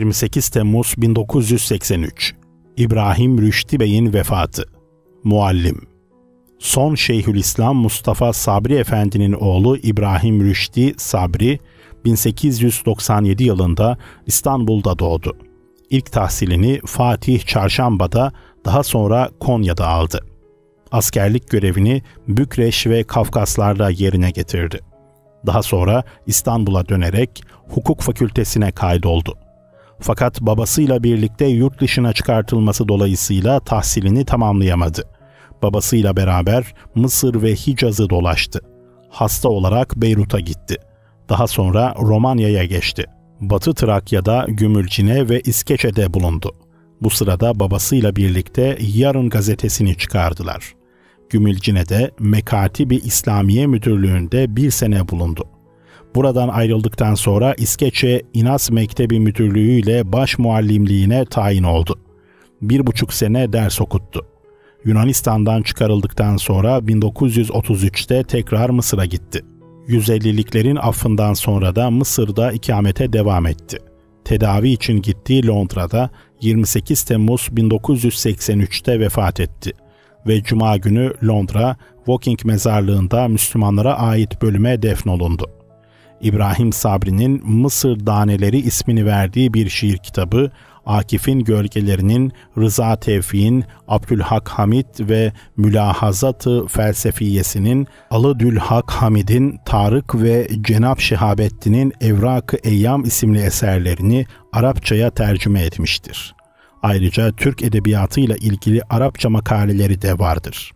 28 Temmuz 1983 İbrahim Rüşdi Bey'in vefatı. Muallim. Son Şeyhülislam Mustafa Sabri Efendi'nin oğlu İbrahim Rüşdi Sabri 1897 yılında İstanbul'da doğdu. İlk tahsilini Fatih Çarşamba'da, daha sonra Konya'da aldı. Askerlik görevini Bükreş ve Kafkaslar'da yerine getirdi. Daha sonra İstanbul'a dönerek hukuk fakültesine kaydoldu. Fakat babasıyla birlikte yurt dışına çıkartılması dolayısıyla tahsilini tamamlayamadı. Babasıyla beraber Mısır ve Hicaz'ı dolaştı. Hasta olarak Beyrut'a gitti. Daha sonra Romanya'ya geçti. Batı Trakya'da Gümülcine ve İskeçe'de bulundu. Bu sırada babasıyla birlikte Yarın gazetesini çıkardılar. Gümülcine'de Mekatibi bir İslamiye müdürlüğünde bir sene bulundu. Buradan ayrıldıktan sonra İskeçe İnas Mektebi müdürlüğü ile baş muallimliğine tayin oldu. 1,5 sene ders okuttu. Yunanistan'dan çıkarıldıktan sonra 1933'te tekrar Mısır'a gitti. 150'liklerin affından sonra da Mısır'da ikamete devam etti. Tedavi için gittiği Londra'da 28 Temmuz 1983'te vefat etti ve Cuma günü Londra Woking mezarlığında Müslümanlara ait bölüme defnolundu. İbrahim Sabri'nin Mısır Daneleri ismini verdiği bir şiir kitabı, Akif'in Gölgelerinin, Rıza Tevfi'nin, Abdülhak Hamid ve Mülahazat-ı Felsefiyesi'nin, Abdülhak Hamid'in, Tarık ve Cenab-ı Şihabettin'in Evrak-ı Eyyam isimli eserlerini Arapçaya tercüme etmiştir. Ayrıca Türk edebiyatıyla ilgili Arapça makaleleri de vardır.